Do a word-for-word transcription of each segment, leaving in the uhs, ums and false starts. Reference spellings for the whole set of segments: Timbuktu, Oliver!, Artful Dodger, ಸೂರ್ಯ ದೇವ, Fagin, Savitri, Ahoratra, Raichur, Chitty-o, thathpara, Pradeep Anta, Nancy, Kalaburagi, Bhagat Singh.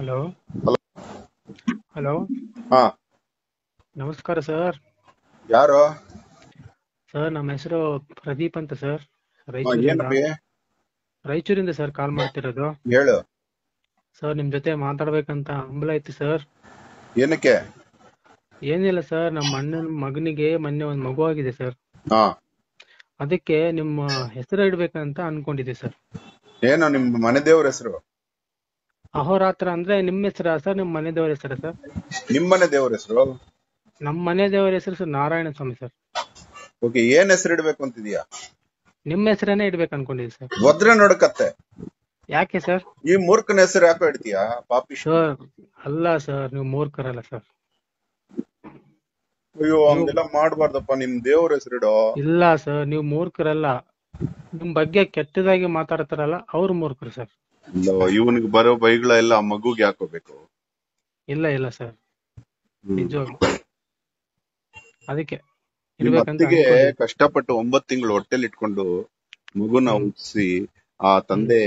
Hello. Hello. Hello. Ah. Namaskar, sir. Yaro. Sir, I'm Mr. Pradeep Anta, sir. Raichur. Raichur in the sir. Call Martirado. Hello. Sir, I'm Jate Matarvekanta. Amblaiti, sir. Yenike. Yenila, sir. I'm Manan Magnige, Manan Maguagi, sir. Ah. Adike, Nim Heseradvekanta, Uncondi, sir. Yen on Manadeo Resro. Ahoratra Andre Nimisra, sir, Manadeo Resra. Nimanadeo Resro. Namanadeo Resra, Nara and Sami, sir. Okay, Yen Esredvecontidia. Nimisranadveconti, sir. Vodranodakate. Yaki, sir. You Murkanesrapedia, Papi. Sure. Allah, sir, you Murkarala, sir. You on the mad word upon him, Deo Resredo. Illa, sir, you Murkarala. ಬಗ್ಗೆ ಕೆಟ್ಟದಾಗಿ ಮಾತಾಡ್ತಾರಲ್ಲ ಅವರು ಮೂರ್ಖರು sir ಇಲ್ಲ ಇವನಿಗೆ ಬರೋ ಬೈಗಳ ಎಲ್ಲ ಮಗುಗೆ ಹಾಕೋಬೇಕು ಇಲ್ಲ ಇಲ್ಲ ಸರ್ ನಿಜವಾಗಿ ಅದಕ್ಕೆ ಇರಬೇಕಂತೆ ಕಷ್ಟಪಟ್ಟು ಒಂಬತ್ತು ತಿಂಗಳು ಹೊಟ್ಟೆಲಿ ಇಟ್ಕೊಂಡು ಮಗುನ ಉಳಿಸಿ ಆ ತಂದೆ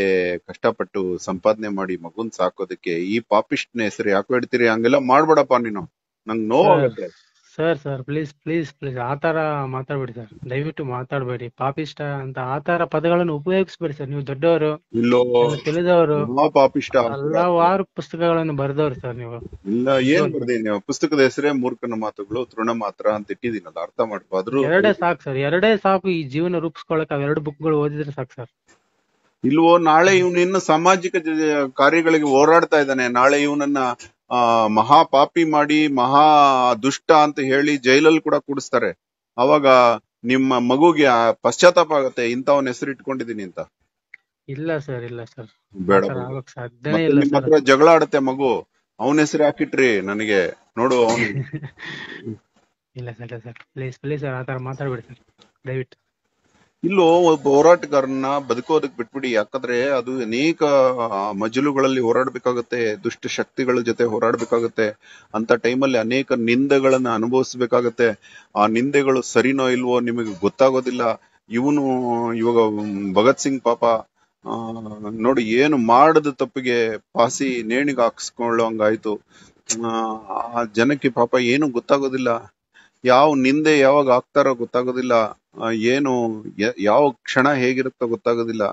ಕಷ್ಟಪಟ್ಟು ಸಂಪಾದನೆ ಮಾಡಿ ಮಗುನ್ ಸಾಕೋದಕ್ಕೆ ಈ ಪಾಪಿಷ್ಟನ ಹೆಸರು ಯಾಕೆ ಇಡ್ತೀರಿ ಹಂಗೆಲ್ಲ ಮಾಡಬೇಡಪ್ಪ ನೀನು ನನಗೆ ನೋವಾಗುತ್ತೆ Sir, sir, please, please, please. Atara Matabedi, sir. David to Matabedi, Papista, and the Atara Padalan Upex, sir. New the Doro, Tilidoro, Papista, Lavar, Pustagal and Bardor, sir. La Yen, Pustaka, the Sre Murkanamato, Trunamatra, and the Tidina, Artamat Padru. Yarada Sax, sir. Yarada Saki, June Rups Kolaka, Yarada Bukal, was the Saxer. Illo Nale Unin, Samajic Karikalik, Vorata, than an Nale Unana. Maha Papi Madi, Maha Dushta and Heli, Jailal Kuda Kudstare, Avaga, Nim Magugia, Paschata Pagate, Inta on Esrit Condinta. Illa, sir, illa, sir. Better Jaglad at the Mago, Aunesrakitri, Nanige, Nodo only. Illa, sir, please, please, another matter, David. Illo, Borat Garna, Badko, the Pitpudi, Akadre, Adu, Nika, Majulugal, Horad Bicagate, Dushta Shaktigal Jete, Horad Bicagate, Anta Taimal, Anek, Nindagal and Anubos Bicagate, Nindagal, Sarino Ilvo, Nimig Gutagodilla, Yunu, Yoga, Bhagat Singh Papa, Nod Yen, Mard the Topige, Pasi, Nenikax, Kolong Gaito, Janaki Papa, Yenu Gutagodilla, Yao Ninde, Yao Gaktara Gutagodilla. Yeno Yao Kshana Hegirta Gotagadilla.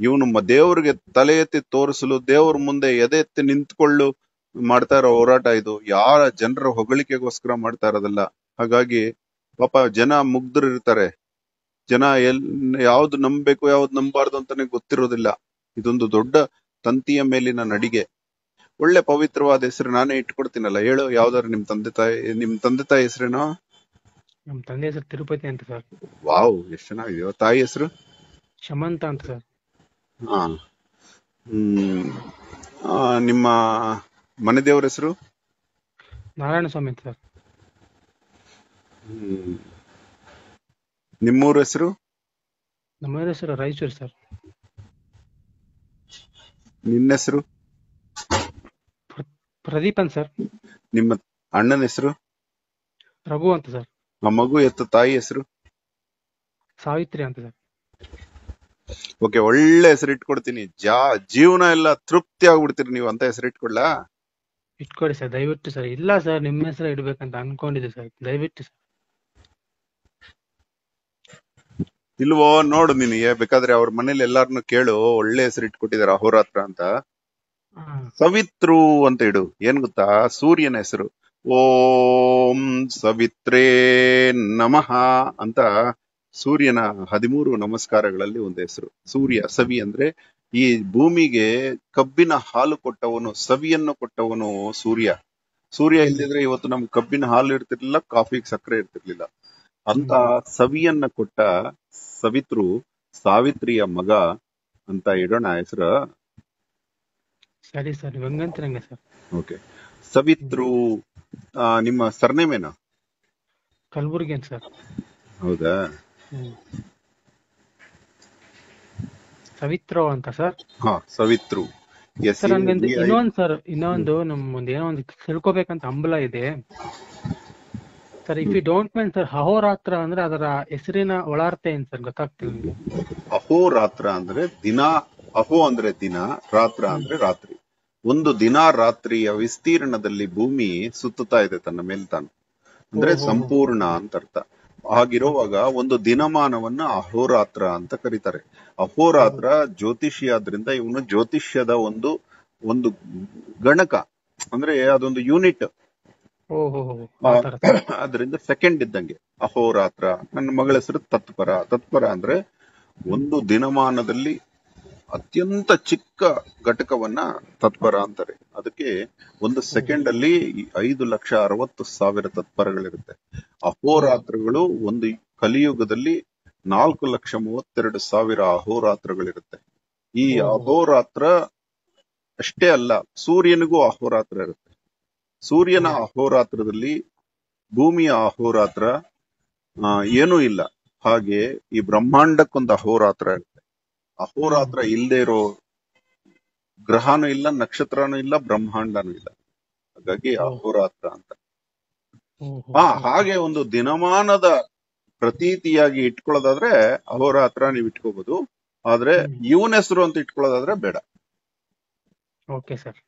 Yunu Madeur Talete Torsulu Deur Munde Yadet Nintkolu Martara Orataido Yara General Hogolike Goskra Martaradala Hagagi Papa Jana Mugduritare Jana El Yaud Numbeko Yaud Numbardantane Gotirodilla Idundu Dodda Tantia Melina Nadige Ulle Pavitrava de Srenana it Kurtinala Yedo Yaudar Nim Tandeta Nim Tandeta Isrena. Wow, yes, sir. Thai is true. Shamantan, sir. Ah, hm, ah, Nima Manadeo is true. Naran Summit, sir. Hm, Nimur is true. Namur is a riser, sir. Ninesru Pradipan, sir. Nimat Andan is true. Raguant, sir. Amagu at the Thai Esru Savitri and the Okay, old Esrit Kurtini, Ja, Juna la Truptia Urtini, one Esrit Kula. It could say David to say, Illas are immense right back and unconditioned side. David to say Tilvo Nordini, because our Manila no Kedo, old Esrit Kutira Horatranta Savitru and they do Yenguta, Surian Esru. Om Savitre Namaha Anta Suryana Hadimuru Namaskaragalli onde hesaru Surya Savi andre ee bhumige kabbina haalu kottavanu saviyannu kottavanu Surya Surya illidre ivattu nam kabbina haalu irtirilla coffee sakre irtirilla anta saviyanna kotta Savitru Savitriya maga anta idona hesara sari sari vangantranga sir okay Savitru Uh Nima Sarnamena Kalaburagi, sir. Oh the Savitro and sir. Ah, Savitru. Yes, sir. And the Inon sir, Inon Donum the on the Silkobek and Ambla there. Sir, if you don't mind, sir, Ahoratra and rather Esrina Olarte and Sir Gatakil. Ahoratra andre Dina Aho andre Dina Ratra andre Ratri. ಒಂದು ದಿನ ರಾತ್ರಿಯ ವಿಸ್ತೀರ್ಣದಲ್ಲಿ ಭೂಮಿ ಸುತ್ತುತ್ತಾ ಇದೆ ತನ್ನ ಮೇಲೆ ತಾನು. ಅಂದ್ರೆ ಸಂಪೂರ್ಣ ಅಂತ ಅರ್ಥ. ಹಾಗಿರುವಾಗ ಒಂದು ದಿನಮಾನವನ್ನ ಅಹೋರಾತ್ರ ಅಂತ ಕರೀತಾರೆ. ಅಹೋರಾತ್ರ ಜ್ಯೋತಿಷಿ ಆದ್ರಿಂದ ಇವನು ಜ್ಯೋತಿಷ್ಯದ ಒಂದು ಒಂದು ಗಣಕ, ಅಂದ್ರೆ ಅದೊಂದು ಯೂನಿಟ್. ಆದ್ರಿಂದ ಸೆಕೆಂಡ್ ಇದ್ದಂಗೆ ಅಹೋರಾತ್ರ. ನನ್ನ ಮಗಳ ಹೆಸರು ತತ್ಪರ. ತತ್ಪರ ಅಂದ್ರೆ ಒಂದು ದಿನಮಾನದಲ್ಲಿ ಅತ್ಯಂತ ಚಿಕ್ಕ ಘಟಕವನ್ನ ತತ್ಪರ ಅಂತಾರೆ. ಅದಕ್ಕೆ ಒಂದು ಸೆಕೆಂಡ್ ಅಲ್ಲಿ ಐದು ಲಕ್ಷ ಅರವತ್ತು ಸಾವಿರ ತತ್ಪರಗಳಿರುತ್ತೆ. ಅಹೋರಾತ್ರಗಳು ಒಂದು ಕಲಿಯುಗದಲ್ಲಿ ನಾಲ್ಕು ಲಕ್ಷ ಮೂವತ್ತೆರಡು ಸಾವಿರ ಅಹೋರಾತ್ರಗಳಿರುತ್ತೆ. ಈ ಅಹೋರಾತ್ರ ಅಷ್ಟೇ ಅಲ್ಲ, ಸೂರ್ಯನಿಗೂ ಅಹೋರಾತ್ರ ಇರುತ್ತೆ. ಸೂರ್ಯನ ಅಹೋರಾತ್ರದಲ್ಲಿ ಭೂಮಿಯ ಅಹೋರಾತ್ರ ಏನೂ ಇಲ್ಲ. ಹಾಗೆ ಈ ಬ್ರಹ್ಮಾಂಡಕ್ಕೊಂದು ಅಹೋರಾತ್ರ ಇರುತ್ತೆ. ಅಹೋರಾತ್ರ ಇಲ್ಲದೆ ಇರೋ ಗ್ರಹನೂ ಇಲ್ಲ, ನಕ್ಷತ್ರನೂ ಇಲ್ಲ, ಬ್ರಹ್ಮಾಂಡನೂ ಇಲ್ಲ. ಹಾಗಾಗಿ ಅಹೋರಾತ್ರ ಅಂತ. ಹಾ ಹಾಗೆ ಒಂದು ದಿನಮಾನದ ಪ್ರತೀತಿಯಾಗಿ ಇಟ್ಕೊಳ್ಳೋದಾದ್ರೆ ಅಹೋರಾತ್ರ ನೀವ್ ಇಟ್ಕೋಬಹುದು. ಆದ್ರೆ ಇವನ ಹೆಸರು ಅಂತ ಇಟ್ಕೊಳ್ಳೋದಾದ್ರೆ ಬೇಡ. Okay sir.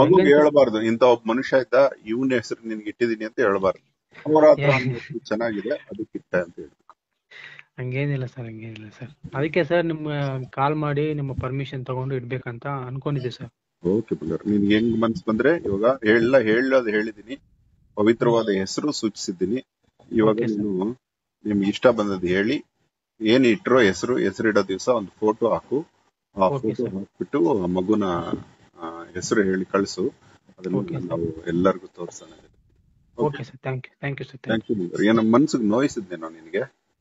ಮಗುಗೆ ಹೇಳ್ಬಾರ್ದು ಇಂತ ಒಬ್ಬ ಮನುಷ್ಯ ಇದ್ದ, ಇವನ ಹೆಸರು ನಿನ್ಗೆ ಇಟ್ಟಿದೀನಿ ಅಂತ ಹೇಳ್ಬಾರ್ದು. ಅಹೋರಾತ್ರ ಚೆನ್ನಾಗಿದೆ ಅದಕ್ಕೆ ಇಟ್ಟ ಅಂತ ಹೇಳ್ಬೇಕು. ಹಂಗೇನಿಲ್ಲ ಸರ್, ಹಂಗೇನಿಲ್ಲ ಸರ್. ಅದಕ್ಕೆ ಸರ್ ನಿಮ್ಗೆ ಕಾಲ್ ಮಾಡಿ ನಿಮ್ಮ ಪರ್ಮಿಷನ್ ತಗೊಂಡು ಇಡ್ಬೇಕಂತ ಅನ್ಕೊಂಡಿದ್ದೆ ಸರ್. ಓಕೆ ಬ್ರದರ್, ನಿನ್ಗೆ ಹೆಂಗ್ ಮನ್ಸ್ ಬಂದ್ರೆ ಇವಾಗ ಎಲ್ಲ ಹೇಳೋದು ಹೇಳಿದೀನಿ, ಪವಿತ್ರವಾದ ಹೆಸರು ಸೂಚಿಸಿದ್ದೀನಿ. ಇವಾಗ ನೀವು ನಿಮ್ಗೆ ಇಷ್ಟ ಬಂದದ್ದು ಹೇಳಿ, ಏನ್ ಇಟ್ರೋ ಹೆಸರು, ಹೆಸರಿಡೋ ದಿವಸ ಒಂದು ಫೋಟೋ ಹಾಕು. ಆ ಫೋಟೋ ಹಾಕ್ಬಿಟ್ಟು ಆ ಮಗುನ ಹೆಸರು ಹೇಳಿ ಕಳಿಸು. ಅದನ್ನ ನಾವು ಎಲ್ಲರಿಗೂ ತೋರಿಸೋಣ. ಏನೋ ಮನ್ಸಿಗೆ ನೋಯಿಸಿದ್ದೆ ನಾನು ನಿನ್ಗೆ.